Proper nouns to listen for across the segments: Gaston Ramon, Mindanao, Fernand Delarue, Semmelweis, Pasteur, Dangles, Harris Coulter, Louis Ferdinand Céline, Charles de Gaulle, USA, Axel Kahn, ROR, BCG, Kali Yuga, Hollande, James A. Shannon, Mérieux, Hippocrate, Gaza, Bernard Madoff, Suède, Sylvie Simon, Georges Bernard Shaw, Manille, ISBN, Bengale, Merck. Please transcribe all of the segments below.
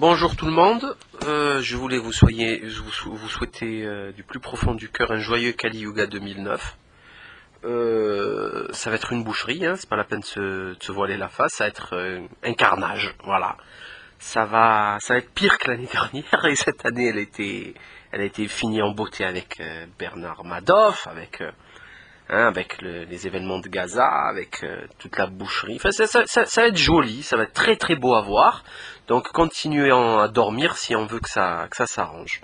Bonjour tout le monde, je voulais vous souhaiter du plus profond du cœur un joyeux Kali Yuga 2009. Ça va être une boucherie, hein, c'est pas la peine de se voiler la face, ça va être un carnage, voilà. Ça va être pire que l'année dernière, et cette année elle a été finie en beauté avec Bernard Madoff, avec les événements de Gaza, avec toute la boucherie. Enfin, ça va être joli, ça va être très très beau à voir. Donc continuez à dormir si on veut que ça s'arrange.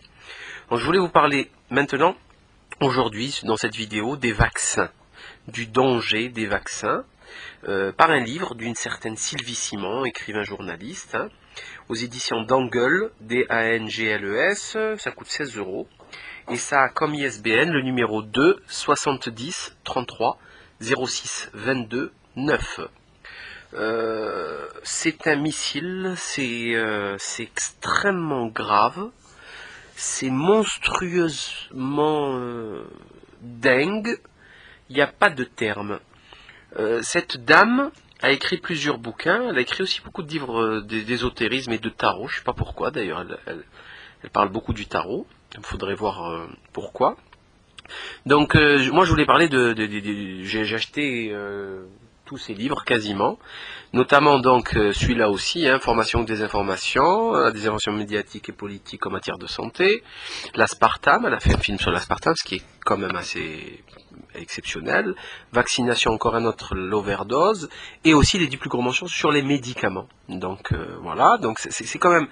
Bon, je voulais vous parler maintenant, aujourd'hui, dans cette vidéo, des vaccins. Du danger des vaccins. Par un livre d'une certaine Sylvie Simon, écrivain journaliste, hein, aux éditions Dangles, D-A-N-G-L-E-S, ça coûte 16 €. Et ça a comme ISBN le numéro 2 70 33 06 22 9. C'est un missile, c'est extrêmement grave, c'est monstrueusement dingue, il n'y a pas de terme. Cette dame a écrit plusieurs bouquins, elle a écrit aussi beaucoup de livres d'ésotérisme et de tarot, je ne sais pas pourquoi d'ailleurs, elle parle beaucoup du tarot. Il faudrait voir pourquoi. Donc, moi, je voulais parler j'ai acheté tous ces livres, quasiment. Notamment, donc, celui-là aussi, hein, Formation ou désinformation, des inventions médiatiques et politiques en matière de santé. L'aspartame, elle a fait un film sur l'aspartame, ce qui est quand même assez exceptionnel. Vaccination, encore un autre, l'overdose. Et aussi, les 10 plus gros mensonges sur les médicaments. Donc, voilà. Donc, c'est quand même...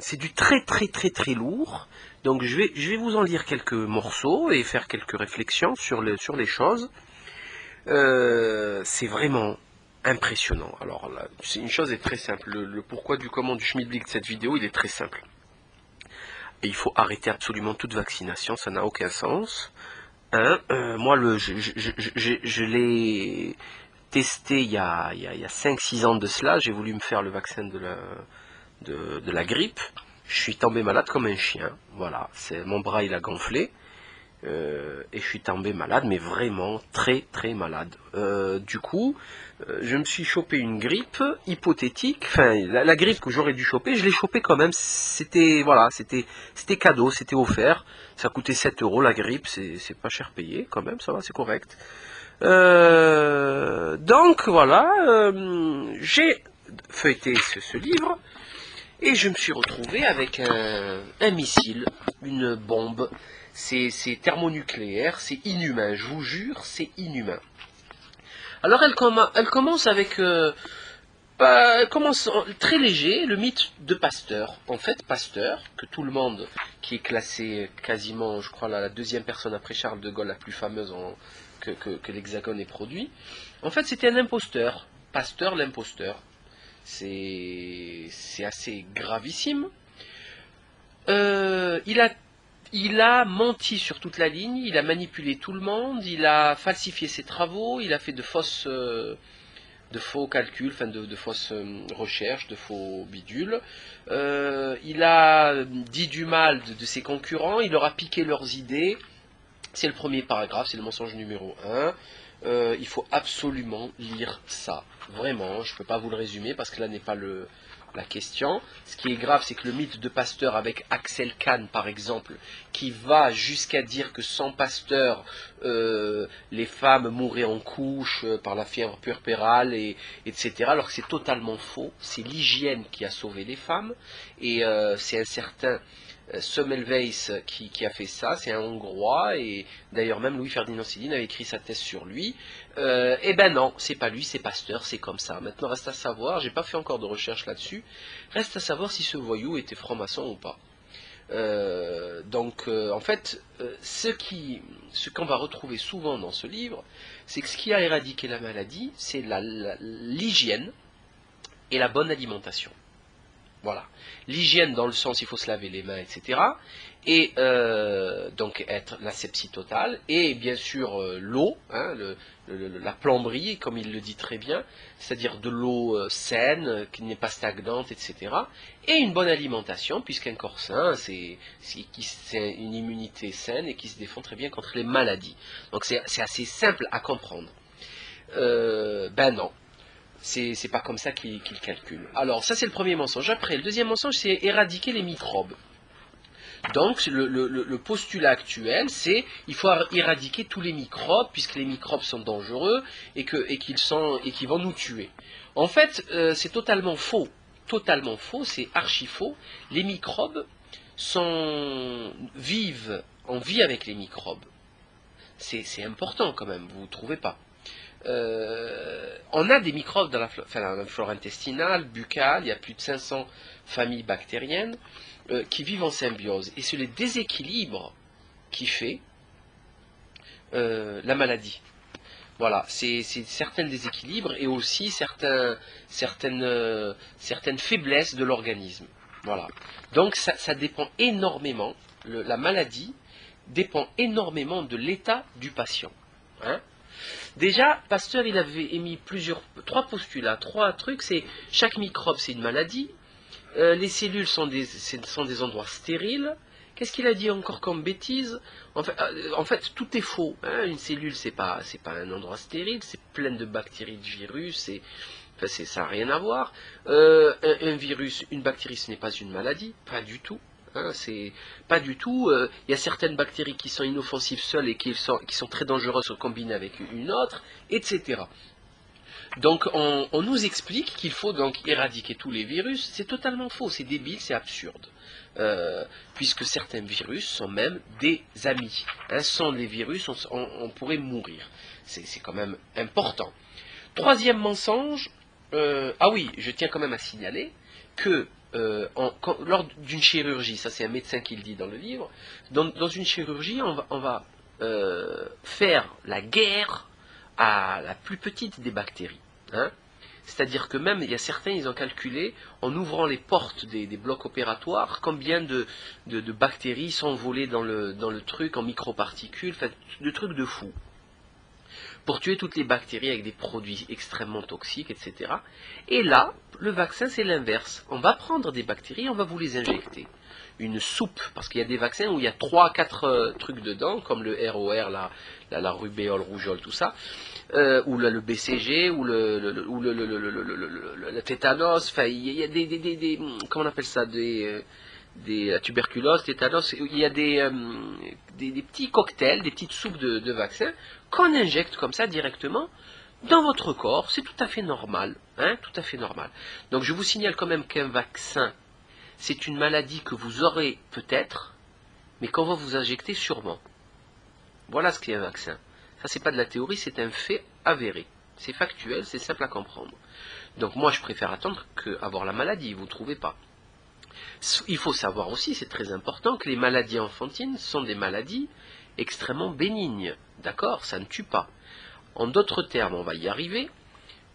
c'est du très, très, très, très lourd. Donc, je vais vous en lire quelques morceaux et faire quelques réflexions sur les choses. C'est vraiment impressionnant. Alors là, une chose est très simple. Le pourquoi du comment du schmilblick de cette vidéo, il est très simple. Et il faut arrêter absolument toute vaccination, ça n'a aucun sens. Hein, moi, je l'ai testé il y a 5-6 ans de cela. J'ai voulu me faire le vaccin de la grippe. Je suis tombé malade comme un chien. Voilà, mon bras il a gonflé. Et je suis tombé malade, mais vraiment très très malade. Du coup, je me suis chopé une grippe hypothétique. Enfin, la grippe que j'aurais dû choper, je l'ai chopée quand même. C'était voilà, c'était cadeau, c'était offert. Ça coûtait 7 € la grippe, c'est pas cher payé quand même, ça va, c'est correct. Donc voilà, j'ai feuilleté ce livre. Et je me suis retrouvé avec un missile, une bombe. C'est thermonucléaire, c'est inhumain, je vous jure, c'est inhumain. Alors elle commence avec... elle commence très léger, le mythe de Pasteur. En fait, Pasteur, que tout le monde, qui est classé quasiment, je crois, la deuxième personne après Charles de Gaulle, la plus fameuse que l'Hexagone ait produit, en fait c'était un imposteur, Pasteur l'imposteur. C'est assez gravissime. Il a menti sur toute la ligne, il a manipulé tout le monde, il a falsifié ses travaux, il a fait de faux calculs, enfin de fausses recherches, de faux bidules. Il a dit du mal de ses concurrents, il leur a piqué leurs idées. C'est le premier paragraphe, c'est le mensonge numéro 1. Il faut absolument lire ça. Vraiment, je ne peux pas vous le résumer parce que là n'est pas la question. Ce qui est grave, c'est que le mythe de Pasteur avec Axel Kahn, par exemple, qui va jusqu'à dire que sans Pasteur, les femmes mourraient en couche par la fièvre puerpérale, etc. Alors que c'est totalement faux. C'est l'hygiène qui a sauvé les femmes. Et c'est un certain... Semmelweis qui a fait ça, c'est un Hongrois, et d'ailleurs même Louis Ferdinand Céline avait écrit sa thèse sur lui. Eh ben non, c'est pas lui, c'est Pasteur, c'est comme ça. Maintenant reste à savoir, j'ai pas fait encore de recherche là-dessus, reste à savoir si ce voyou était franc-maçon ou pas. Donc en fait, ce qu'on va retrouver souvent dans ce livre, c'est que ce qui a éradiqué la maladie, c'est l'hygiène et la bonne alimentation. Voilà. L'hygiène dans le sens, il faut se laver les mains, etc. Et donc être la sepsie totale. Et bien sûr l'eau, hein, la plomberie, comme il le dit très bien, c'est-à-dire de l'eau saine, qui n'est pas stagnante, etc. Et une bonne alimentation, puisqu'un corps sain, c'est une immunité saine et qui se défend très bien contre les maladies. Donc c'est assez simple à comprendre. Ben non. C'est pas comme ça qu'il calcule. Alors, ça c'est le premier mensonge. Après, le deuxième mensonge, c'est éradiquer les microbes. Donc, le postulat actuel, c'est qu'il faut éradiquer tous les microbes, puisque les microbes sont dangereux et qu'ils vont nous tuer. En fait, c'est totalement faux. Totalement faux, c'est archi faux. Les microbes vivent, on vit avec les microbes. C'est important quand même, vous ne trouvez pas? On a des microbes dans la flore intestinale, buccale, il y a plus de 500 familles bactériennes qui vivent en symbiose. Et c'est le déséquilibre qui fait la maladie. Voilà, c'est certains déséquilibres et aussi certaines faiblesses de l'organisme. Voilà. Donc ça dépend énormément, la maladie dépend énormément de l'état du patient. Hein? Déjà, Pasteur, il avait émis trois postulats, trois trucs, c'est chaque microbe c'est une maladie, les cellules sont des endroits stériles. Qu'est-ce qu'il a dit encore comme bêtise? En fait, tout est faux. Hein. Une cellule, c'est pas un endroit stérile, c'est plein de bactéries, de virus, ça n'a rien à voir. Un virus, une bactérie, ce n'est pas une maladie, pas du tout. Hein, c'est pas du tout. Il y a certaines bactéries qui sont inoffensives seules et qui sont très dangereuses combinées avec une autre, etc. Donc on nous explique qu'il faut donc éradiquer tous les virus. C'est totalement faux, c'est débile, c'est absurde. Puisque certains virus sont même des amis. Hein, sans les virus, on pourrait mourir. C'est quand même important. Troisième mensonge, ah oui, je tiens quand même à signaler que lors d'une chirurgie, ça c'est un médecin qui le dit dans le livre, dans une chirurgie, on va faire la guerre à la plus petite des bactéries. Hein. C'est-à-dire que même, il y a certains, ils ont calculé, en ouvrant les portes des blocs opératoires, combien de bactéries sont volées dans le truc, en microparticules, enfin, de trucs de fou. Pour tuer toutes les bactéries avec des produits extrêmement toxiques, etc. Et là, le vaccin, c'est l'inverse. On va prendre des bactéries, on va vous les injecter. Une soupe, parce qu'il y a des vaccins où il y a 3-4 trucs dedans, comme le ROR, la rubéole, rougeole, tout ça, ou le BCG, ou le tétanos, enfin, il y a des comment on appelle ça, la tuberculose, tétanos, il y a des petits cocktails, des petites soupes de vaccins, qu'on injecte comme ça directement dans votre corps, c'est tout à fait normal, hein, tout à fait normal. Donc je vous signale quand même qu'un vaccin, c'est une maladie que vous aurez peut-être, mais qu'on va vous injecter sûrement. Voilà ce qu'est un vaccin. Ça, c'est pas de la théorie, c'est un fait avéré. C'est factuel, c'est simple à comprendre. Donc moi, je préfère attendre qu'avoir la maladie, vous ne trouvez pas. Il faut savoir aussi, c'est très important, que les maladies enfantines sont des maladies extrêmement bénignes. D'accord? Ça ne tue pas. En d'autres termes, on va y arriver.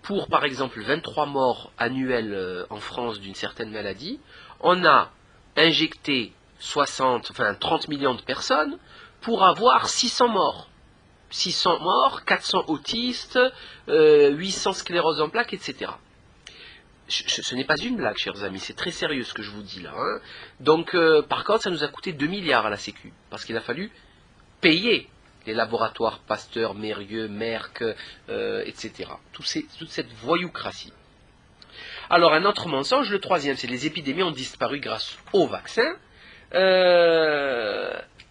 Pour, par exemple, 23 morts annuelles en France d'une certaine maladie, on a injecté 30 millions de personnes pour avoir 600 morts. 600 morts, 400 autistes, 800 scléroses en plaques, etc. Ce n'est pas une blague, chers amis, c'est très sérieux ce que je vous dis là. Hein. Donc, par contre, ça nous a coûté 2 milliards à la Sécu, parce qu'il a fallu payer les laboratoires Pasteur, Mérieux, Merck, etc. Toute cette voyoucratie. Alors, un autre mensonge, le troisième, c'est les épidémies ont disparu grâce au vaccin.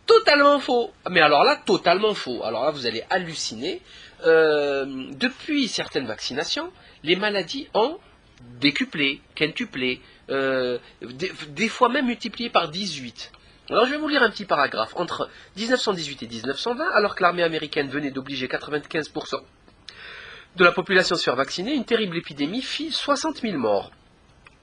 Totalement faux. Mais alors là, totalement faux. Alors là, vous allez halluciner. Depuis certaines vaccinations, les maladies ont décuplé, quintuplé, des fois même multiplié par 18. Alors je vais vous lire un petit paragraphe. Entre 1918 et 1920, alors que l'armée américaine venait d'obliger 95% de la population à se faire vacciner, une terrible épidémie fit 60 000 morts,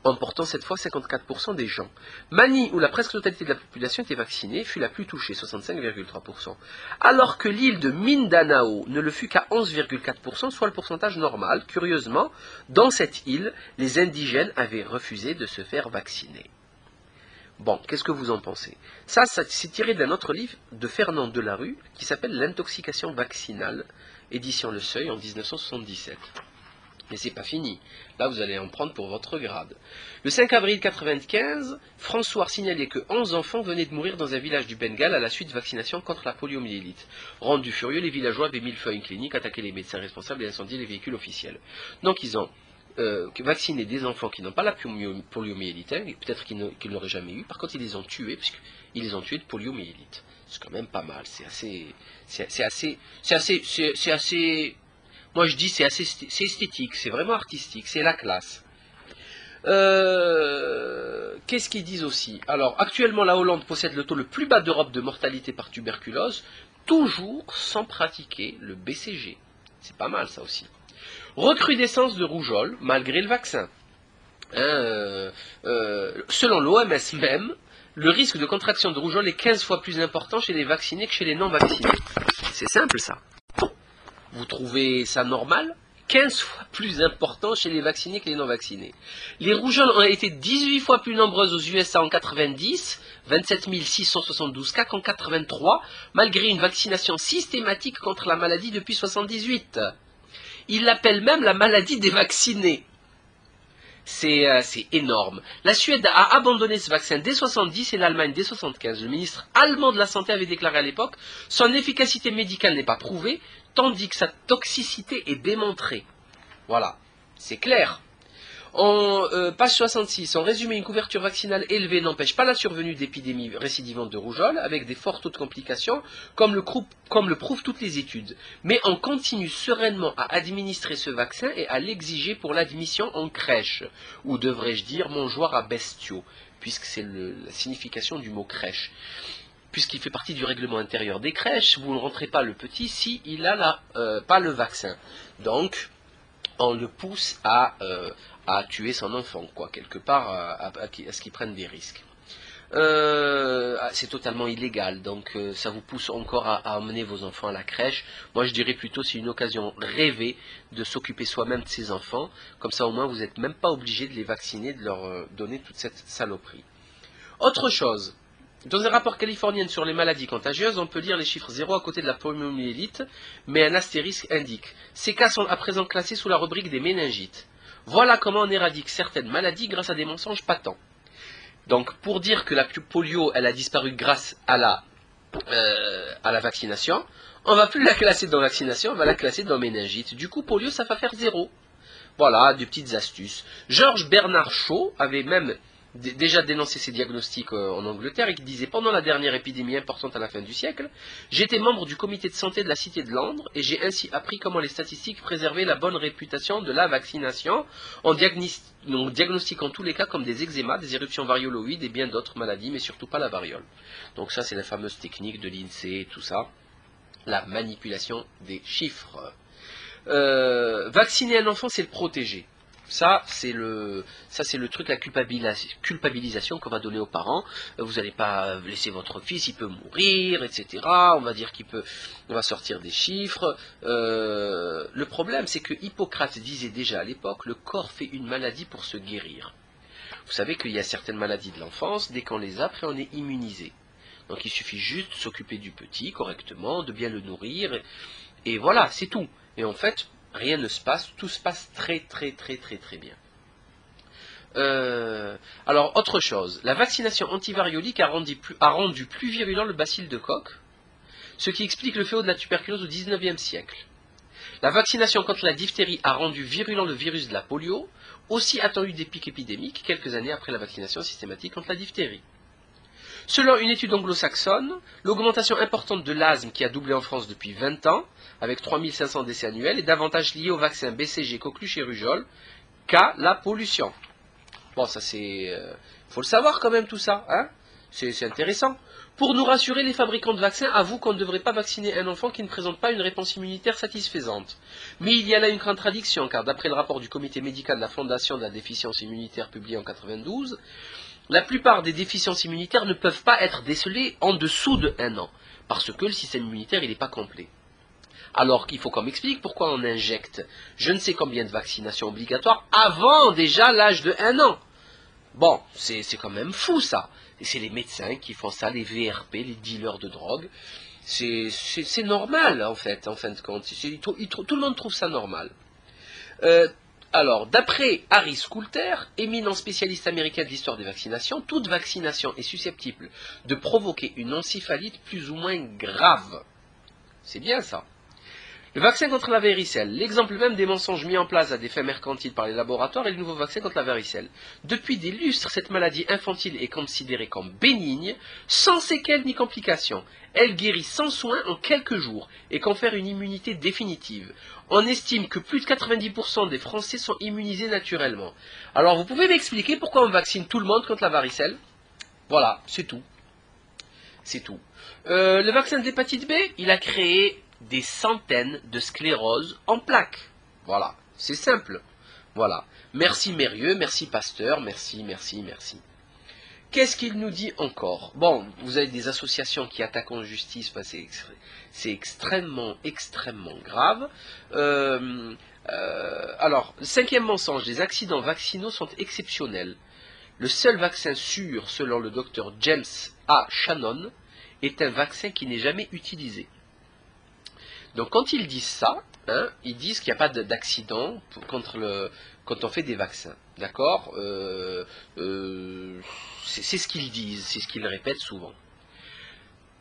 emportant cette fois 54% des gens. Manille, où la presque totalité de la population était vaccinée, fut la plus touchée, 65,3%, alors que l'île de Mindanao ne le fut qu'à 11,4%, soit le pourcentage normal. Curieusement, dans cette île, les indigènes avaient refusé de se faire vacciner. Bon, qu'est-ce que vous en pensez? Ça c'est tiré d'un autre livre de Fernand Delarue qui s'appelle L'intoxication vaccinale, édition Le Seuil en 1977. Mais c'est pas fini. Là, vous allez en prendre pour votre grade. Le 5 avril 1995, François signalait que 11 enfants venaient de mourir dans un village du Bengale à la suite de vaccination contre la poliomyélite. Rendus furieux, les villageois avaient millefeuillé une clinique, attaqué les médecins responsables et incendié les véhicules officiels. Donc, ils ont vacciner des enfants qui n'ont pas la poliomyélite, peut-être qu'ils n'auraient jamais eu. Par contre, ils les ont tués, puisqu'ils les ont tués de poliomyélite. C'est quand même pas mal. C'est assez... Moi, je dis c'est assez esthétique, c'est vraiment artistique, c'est la classe. Qu'est-ce qu'ils disent aussi? Alors, actuellement, la Hollande possède le taux le plus bas d'Europe de mortalité par tuberculose, toujours sans pratiquer le BCG. C'est pas mal, ça aussi. Recrudescence de rougeole, malgré le vaccin. Selon l'OMS même, le risque de contraction de rougeole est 15 fois plus important chez les vaccinés que chez les non-vaccinés. C'est simple, ça. Vous trouvez ça normal? 15 fois plus important chez les vaccinés que les non-vaccinés. Les rougeoles ont été 18 fois plus nombreuses aux USA en 90, 27 672 cas qu'en 83, malgré une vaccination systématique contre la maladie depuis 78. Ils l'appellent même la maladie des vaccinés. C'est énorme. La Suède a abandonné ce vaccin dès 70 et l'Allemagne dès 75. Le ministre allemand de la Santé avait déclaré à l'époque « Son efficacité médicale n'est pas prouvée, tandis que sa toxicité est démontrée. » Voilà, c'est clair. En page 66, en résumé, une couverture vaccinale élevée n'empêche pas la survenue d'épidémies récidivantes de rougeole, avec des forts taux de complications, comme le prouvent toutes les études. Mais on continue sereinement à administrer ce vaccin et à l'exiger pour l'admission en crèche, ou devrais-je dire mangeoire à bestiaux, puisque c'est la signification du mot crèche. Puisqu'il fait partie du règlement intérieur des crèches, vous ne rentrez pas le petit s'il n'a pas le vaccin. Donc, on le pousse à tuer son enfant, quoi, quelque part, à ce qu'il prenne des risques. C'est totalement illégal, donc ça vous pousse encore à emmener vos enfants à la crèche. Moi, je dirais plutôt c'est une occasion rêvée de s'occuper soi-même de ses enfants. Comme ça, au moins, vous n'êtes même pas obligé de les vacciner, de leur donner toute cette saloperie. Autre chose, dans un rapport californien sur les maladies contagieuses, on peut lire les chiffres 0 à côté de la poliomyélite, mais un astérisque indique « Ces cas sont à présent classés sous la rubrique des méningites ». Voilà comment on éradique certaines maladies grâce à des mensonges patents. Donc, pour dire que la polio, elle a disparu grâce à la vaccination, on ne va plus la classer dans vaccination, on va la classer dans méningite. Du coup, polio, ça va faire 0. Voilà, des petites astuces. Georges Bernard Shaw avait même déjà dénoncé ces diagnostics en Angleterre et qui disait « Pendant la dernière épidémie importante à la fin du siècle, j'étais membre du comité de santé de la cité de Londres et j'ai ainsi appris comment les statistiques préservaient la bonne réputation de la vaccination en diagnostiquant tous les cas comme des eczémas, des éruptions varioloïdes et bien d'autres maladies, mais surtout pas la variole. » Donc ça, c'est la fameuse technique de l'INSEE et tout ça, la manipulation des chiffres. Vacciner un enfant, c'est le protéger. Ça, c'est le truc, la culpabilisation qu'on va donner aux parents. Vous n'allez pas laisser votre fils, il peut mourir, etc. On va dire on va sortir des chiffres. Le problème, c'est que Hippocrate disait déjà à l'époque, le corps fait une maladie pour se guérir. Vous savez qu'il y a certaines maladies de l'enfance, dès qu'on les a, après on est immunisé. Donc il suffit juste de s'occuper du petit correctement, de bien le nourrir, et voilà, c'est tout. Et en fait, rien ne se passe, tout se passe très très très très très bien. Alors, autre chose, la vaccination antivariolique a rendu plus virulent le bacille de Koch, ce qui explique le fléau de la tuberculose au 19e siècle. La vaccination contre la diphtérie a rendu virulent le virus de la polio, aussi attendu des pics épidémiques quelques années après la vaccination systématique contre la diphtérie. Selon une étude anglo-saxonne, l'augmentation importante de l'asthme qui a doublé en France depuis 20 ans, avec 3500 décès annuels, est davantage liée aux vaccins BCG, coqueluche et rougeole qu'à la pollution. Bon, ça c'est... faut le savoir quand même tout ça, hein? C'est intéressant. Pour nous rassurer, les fabricants de vaccins avouent qu'on ne devrait pas vacciner un enfant qui ne présente pas une réponse immunitaire satisfaisante. Mais il y a là une contradiction, car d'après le rapport du comité médical de la Fondation de la déficience immunitaire publié en 1992, la plupart des déficiences immunitaires ne peuvent pas être décelées en dessous de 1 an, parce que le système immunitaire il n'est pas complet. Alors qu'il faut qu'on m'explique pourquoi on injecte je ne sais combien de vaccinations obligatoires avant déjà l'âge de 1 an. Bon, c'est quand même fou ça. Et c'est les médecins qui font ça, les VRP, les dealers de drogue. C'est normal en fait, en fin de compte. Tout le monde trouve ça normal. Alors, d'après Harris Coulter, éminent spécialiste américain de l'histoire des vaccinations, toute vaccination est susceptible de provoquer une encéphalite plus ou moins grave. C'est bien ça. Le vaccin contre la varicelle, l'exemple même des mensonges mis en place à des fins mercantiles par les laboratoires est le nouveau vaccin contre la varicelle. Depuis des lustres, cette maladie infantile est considérée comme bénigne, sans séquelles ni complications. Elle guérit sans soin en quelques jours et confère une immunité définitive. On estime que plus de 90% des Français sont immunisés naturellement. Alors vous pouvez m'expliquer pourquoi on vaccine tout le monde contre la varicelle? Voilà, c'est tout. C'est tout. Le vaccin de l'hépatite B, il a créé des centaines de scléroses en plaques. Voilà, c'est simple. Voilà. Merci Mérieux, merci Pasteur, merci. Qu'est-ce qu'il nous dit encore? Bon, vous avez des associations qui attaquent en justice, ben c'est extrêmement grave. Alors, cinquième mensonge, les accidents vaccinaux sont exceptionnels. Le seul vaccin sûr, selon le docteur James A. Shannon, est un vaccin qui n'est jamais utilisé. Donc quand ils disent ça, hein, ils disent qu'il n'y a pas d'accident quand on fait des vaccins. D'accord, c'est ce qu'ils disent, c'est ce qu'ils répètent souvent.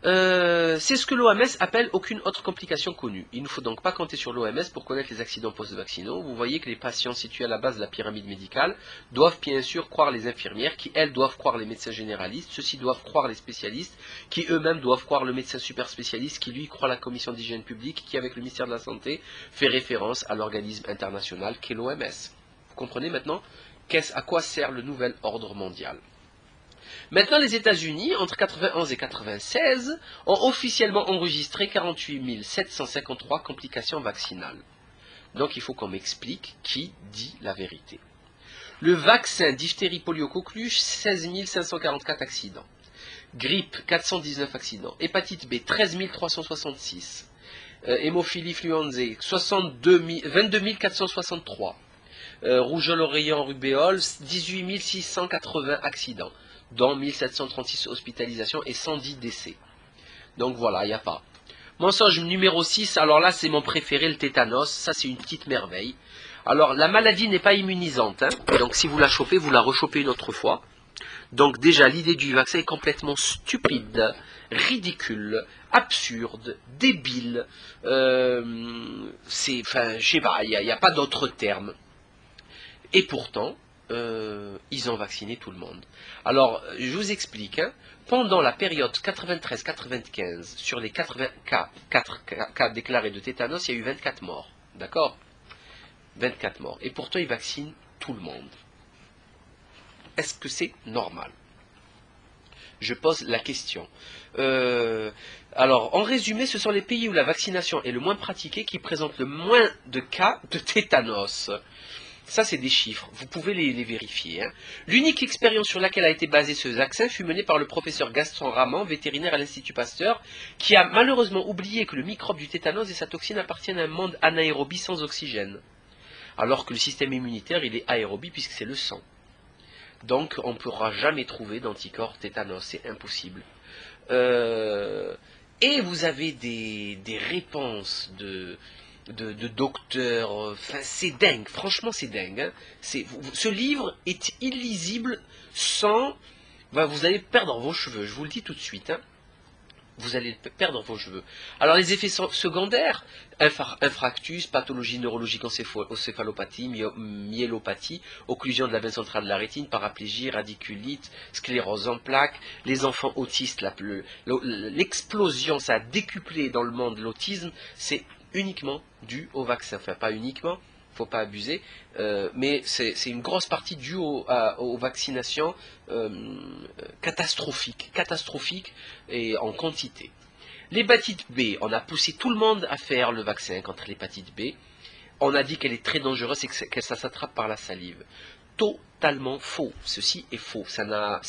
C'est ce que l'OMS appelle aucune autre complication connue. Il ne faut donc pas compter sur l'OMS pour connaître les accidents post-vaccinaux. Vous voyez que les patients situés à la base de la pyramide médicale doivent bien sûr croire les infirmières, qui elles doivent croire les médecins généralistes, ceux-ci doivent croire les spécialistes, qui eux-mêmes doivent croire le médecin super spécialiste, qui lui croit la commission d'hygiène publique, qui avec le ministère de la Santé fait référence à l'organisme international qu'est l'OMS. Vous comprenez maintenant à quoi sert le nouvel ordre mondial? Maintenant, les États-Unis, entre 91 et 96, ont officiellement enregistré 48 753 complications vaccinales. Donc, il faut qu'on m'explique qui dit la vérité. Le vaccin diphtérie polio-coqueluche, 16 544 accidents. Grippe, 419 accidents. Hépatite B, 13 366. Hémophilie influenzae, 22 463. Rougeole, oreillon, rubéole, 18 680 accidents, dont 1736 hospitalisations et 110 décès. Donc voilà, il n'y a pas. Mensonge numéro 6, alors là c'est mon préféré, le tétanos, ça c'est une petite merveille. Alors la maladie n'est pas immunisante, hein, donc si vous la chopez, vous la rechopez une autre fois. Donc déjà l'idée du vaccin est complètement stupide, ridicule, absurde, débile, c'est, enfin je sais pas, il n'y a pas d'autre terme. Et pourtant, ils ont vacciné tout le monde. Alors, je vous explique, hein, pendant la période 93-95, sur les 4 cas déclarés de tétanos, il y a eu 24 morts, d'accord? 24 morts, et pourtant ils vaccinent tout le monde. Est-ce que c'est normal? Je pose la question. Alors, en résumé, ce sont les pays où la vaccination est le moins pratiquée qui présentent le moins de cas de tétanos. Ça, c'est des chiffres. Vous pouvez les vérifier. Hein. L'unique expérience sur laquelle a été basé ce vaccin fut menée par le professeur Gaston Ramon, vétérinaire à l'Institut Pasteur, qui a malheureusement oublié que le microbe du tétanos et sa toxine appartiennent à un monde anaérobie sans oxygène. Alors que le système immunitaire, il est aérobie puisque c'est le sang. Donc, on ne pourra jamais trouver d'anticorps tétanos. C'est impossible. Et vous avez des réponses de docteurs, enfin c'est dingue, franchement c'est dingue, hein. Ce livre est illisible sans, ben, vous allez perdre vos cheveux, je vous le dis tout de suite, hein. Vous allez perdre vos cheveux. Alors les effets secondaires, infarctus, pathologie neurologique, encéphalopathie, myélopathie, occlusion de la veine centrale de la rétine, paraplégie, radiculite, sclérose en plaques, les enfants autistes, l'explosion, ça a décuplé dans le monde l'autisme, c'est uniquement dû au vaccin. Enfin, pas uniquement, il ne faut pas abuser, mais c'est une grosse partie due aux vaccinations catastrophiques et en quantité. L'hépatite B, on a poussé tout le monde à faire le vaccin contre l'hépatite B. On a dit qu'elle est très dangereuse et que ça s'attrape par la salive. Totalement faux. Ceci est faux. Ce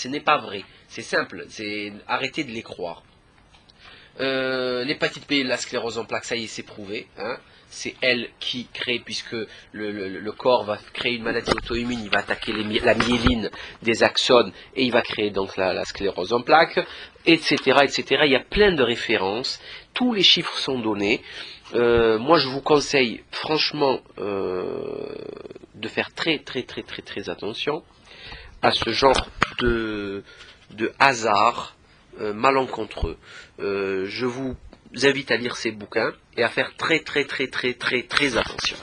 n'est pas vrai. C'est simple. Arrêtez de les croire. L'hépatite B, la sclérose en plaques, ça y est, c'est prouvé, hein. C'est elle qui crée, puisque le corps va créer une maladie auto-immune, il va attaquer la myéline des axones et il va créer donc la sclérose en plaques, etc., etc. Il y a plein de références, tous les chiffres sont donnés. Moi je vous conseille franchement de faire très attention à ce genre de hasard malencontreux. Je vous invite à lire ces bouquins et à faire très très très très très très attention.